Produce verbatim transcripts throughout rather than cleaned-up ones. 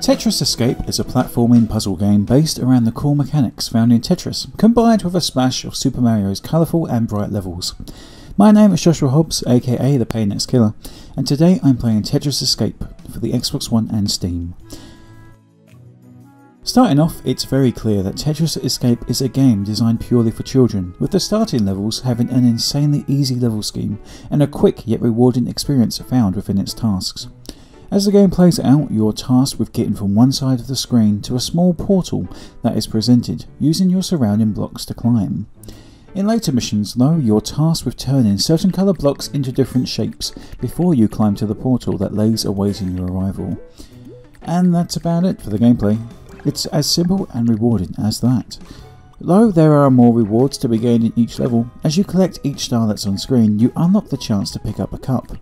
Tetra's Escape is a platforming puzzle game based around the core mechanics found in Tetris, combined with a splash of Super Mario's colourful and bright levels. My name is Joshua Hobbs, aka ThePaynextKiller, and today I'm playing Tetra's Escape for the Xbox One and Steam. Starting off, it's very clear that Tetra's Escape is a game designed purely for children, with the starting levels having an insanely easy level scheme and a quick yet rewarding experience found within its tasks. As the game plays out, you are tasked with getting from one side of the screen to a small portal that is presented, using your surrounding blocks to climb. In later missions though, you are tasked with turning certain colour blocks into different shapes before you climb to the portal that lays awaiting your arrival. And that's about it for the gameplay. It's as simple and rewarding as that. Though there are more rewards to be gained in each level, as you collect each star that's on screen, you unlock the chance to pick up a cup.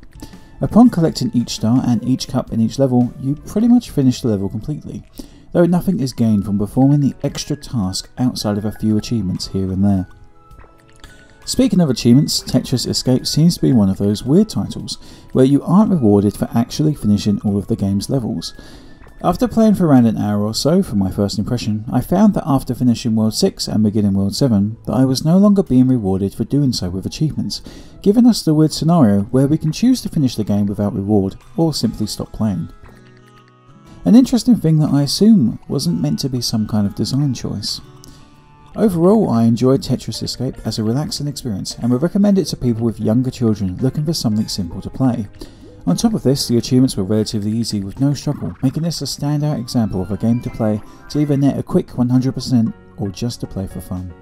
Upon collecting each star and each cup in each level, you pretty much finish the level completely, though nothing is gained from performing the extra task outside of a few achievements here and there. Speaking of achievements, Tetra's Escape seems to be one of those weird titles where you aren't rewarded for actually finishing all of the game's levels. After playing for around an hour or so for my first impression, I found that after finishing World six and beginning World seven, that I was no longer being rewarded for doing so with achievements, giving us the weird scenario where we can choose to finish the game without reward, or simply stop playing. An interesting thing that I assume wasn't meant to be some kind of design choice. Overall, I enjoyed Tetra's Escape as a relaxing experience and would recommend it to people with younger children looking for something simple to play. On top of this, the achievements were relatively easy with no struggle, making this a standout example of a game to play to either net a quick one hundred percent or just to play for fun.